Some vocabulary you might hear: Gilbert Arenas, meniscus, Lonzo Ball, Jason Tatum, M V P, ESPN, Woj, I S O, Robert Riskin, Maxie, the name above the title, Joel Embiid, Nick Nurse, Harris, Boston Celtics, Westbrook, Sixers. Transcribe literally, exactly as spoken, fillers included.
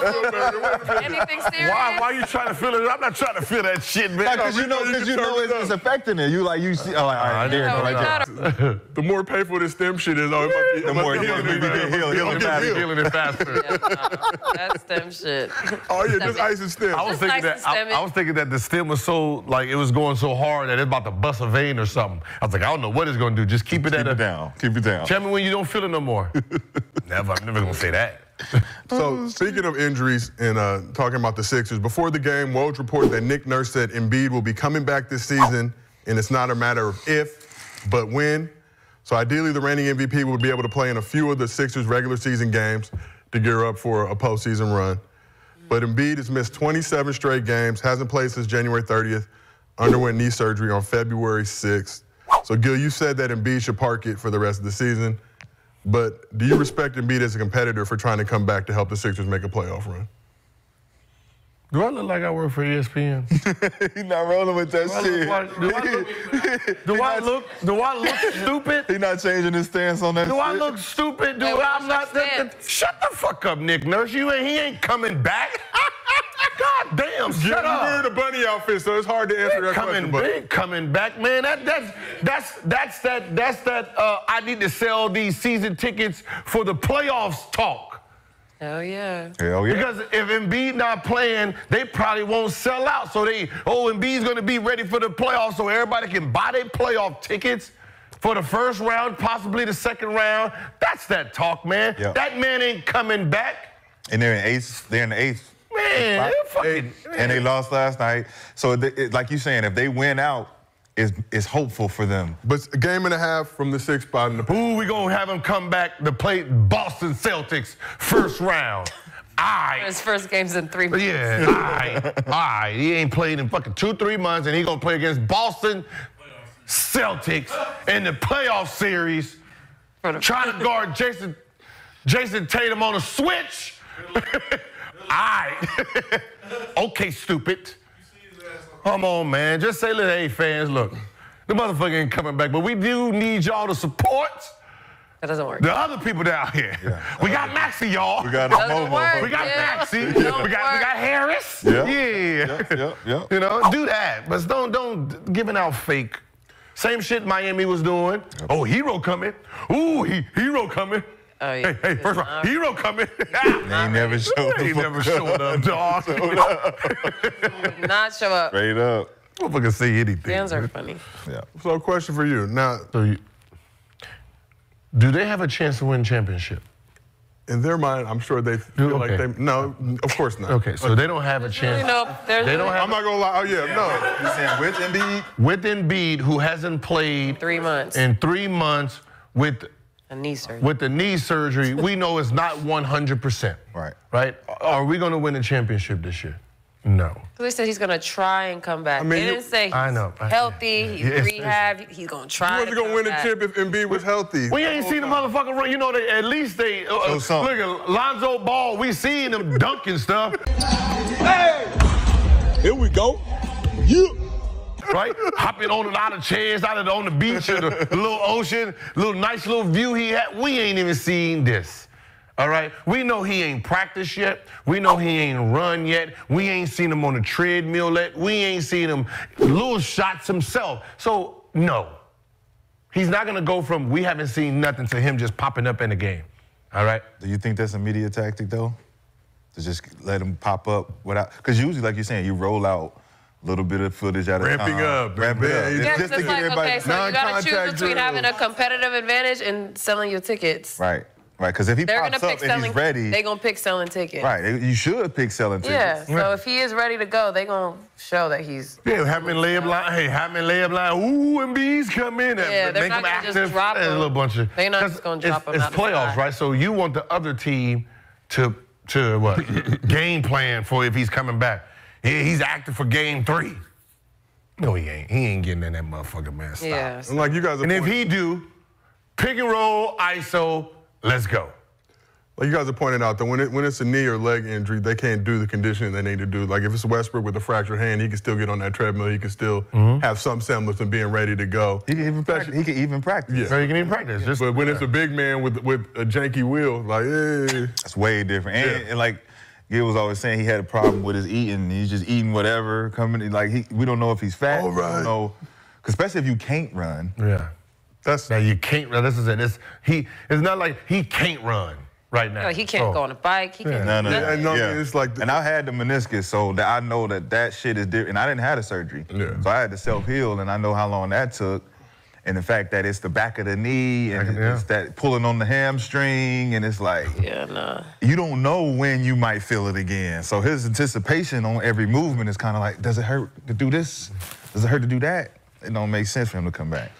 Cheeseburger. Anything serious? Why, why are you trying to feel it? I'm not trying to feel that shit, man. Because no, you know, because you, you know it's, it's affecting it. You like, you see, oh, like, all right, uh, there, no, like no. The more painful this stem shit is, oh, it might be, the more healing it get healing it faster. That stem shit. Oh yeah, just ice and stem. I was thinking that. I was thinking that the stem was so like it was going so hard that it's about to bust a vein or something. I was like, I don't know what it's gonna do. Just keep it at a down. Keep it down. Tell me when you don't feel it no more. Never. I'm never gonna say that. So, speaking of injuries and uh, talking about the Sixers, before the game, Woj reported that Nick Nurse said Embiid will be coming back this season, and it's not a matter of if, but when. So, ideally, the reigning M V P would be able to play in a few of the Sixers' regular season games to gear up for a postseason run. But Embiid has missed twenty-seven straight games, hasn't played since January thirtieth, underwent knee surgery on February sixth. So, Gil, you said that Embiid should park it for the rest of the season. But do you respect Embiid as a competitor for trying to come back to help the Sixers make a playoff run? Do I look like I work for E S P N? He's not rolling with that shit. Do I look stupid? He's not changing his stance on that do shit. Do I look stupid? Do hey, I'm not... That, that, shut the fuck up, Nick Nurse. You ain't, he ain't coming back. God damn, shut yeah, up. You wear the bunny outfit, so it's hard to answer that coming, question. But coming back, man. That, that's, that's, that's that, that's that uh, I need to sell these season tickets for the playoffs talk. Hell yeah. Hell yeah. Because if Embiid not playing, they probably won't sell out. So they, oh, Embiid's going to be ready for the playoffs so everybody can buy their playoff tickets for the first round, possibly the second round. That's that talk, man. Yep. That man ain't coming back. And they're in eighth. They're in the eighth. Man, fucking, and they lost last night. So, they, it, like you're saying, if they win out, it's, it's hopeful for them. But a game and a half from the sixth spot in the pool. Ooh, we going to have them come back to play Boston Celtics first round. Aight. His first game's in three months. Yeah, aight, aight. He ain't played in fucking two, three months, and he going to play against Boston Celtics in the playoff series, trying to guard Jason, Jason Tatum on a switch. Alright. Okay, stupid. Come on, man. Just say, look, hey, fans, look, the motherfucker ain't coming back, but we do need y'all to support. That doesn't work. The other people down here. Yeah. We got Maxie, y'all. We got Momo. We got yeah. Maxie. Yeah. We got we got Harris. Yeah. Yeah. Yeah. Yeah. Yeah. You know, do that, but don't don't giving out fake. Same shit Miami was doing. Yep. Oh, hero coming. Ooh, he, hero coming. Oh, yeah. Hey, hey, first round, right. Hero coming. They never showed up. They never showed up, dog. Showed up. Not show up. Straight up. Nobody can say anything. Fans are funny. Yeah. So, a question for you. Now, so you, do they have a chance to win championship? In their mind, I'm sure they feel okay. like they. No, of course not. Okay, so okay. they don't have a chance. Nope. They don't. Have I'm a, not gonna lie. Oh yeah, yeah. no. You're saying with Embiid, with Embiid, who hasn't played three months. In three months, with. A knee surgery. With the knee surgery, we know it's not one hundred percent. Right. Right? Are we going to win a championship this year? No. They said he's going to try and come back. I mean, they didn't say he's I know, I healthy, know. he's yes, rehab, yes. he's going to try. He wasn't going to win back. a chip if Embiid was healthy. We ain't seen the motherfucker run. You know, they, at least they. Uh, so look at Lonzo Ball. We seen him dunking stuff. Hey! Here we go. You. Yeah. Right? Hopping on and out of chairs, out of the, on the beach or the, the little ocean, little nice little view he had. We ain't even seen this. All right? We know he ain't practiced yet. We know he ain't run yet. We ain't seen him on the treadmill yet. We ain't seen him little shots himself. So, no. He's not going to go from we haven't seen nothing to him just popping up in the game. All right? Do you think that's a media tactic, though? To just let him pop up without... Because usually, like you're saying, you roll out a little bit of footage out of ramping time. Up, ramping yeah, up. Yeah, just to get like, everybody okay, so non-contact. You gotta choose between drills. Having a competitive advantage and selling your tickets. Right, right. Because if he They're pops gonna up pick and selling, he's ready, they gonna pick selling tickets. Right, you should pick selling tickets. Yeah. yeah. So if he is ready to go, they gonna show that he's. Yeah, having layup line. Hey, having layup line. Ooh, and B's come in. Yeah, and they're make not them gonna just drop them. A little bunch of. They're not just gonna drop them. It's playoffs, right? So you want the other team to to what game plan for if he's coming back. Yeah, he's acting for game three. No, he ain't. He ain't getting in that motherfucking man. Stop. Yeah, so. Like you guys. Are and pointing. If he do, pick and roll, I S O, let's go. Like you guys are pointing out that when it when it's a knee or leg injury, they can't do the conditioning they need to do. Like if it's Westbrook with a fractured hand, he can still get on that treadmill. He can still mm-hmm. have some semblance of being ready to go. He can even practice. He can even practice. Yeah, so he can even practice. Just, but when yeah. it's a big man with with a janky wheel, like hey. That's way different. And, yeah. and like. Gil was always saying he had a problem with his eating. He's just eating whatever coming. Like he, we don't know if he's fat. All right. No, especially if you can't run. Yeah. That's now you can't run. This is it. It's he. It's not like he can't run right now. No, he can't oh. go on a bike. He yeah. can't. No, no, no. Yeah. Yeah. It's like the, and I had the meniscus, so that I know that that shit is different. And I didn't have the surgery, yeah. so I had to self heal, and I know how long that took. And the fact that it's the back of the knee and yeah. it's that pulling on the hamstring and it's like yeah, nah. you don't know when you might feel it again. So his anticipation on every movement is kind of like, does it hurt to do this? Does it hurt to do that? It don't make sense for him to come back.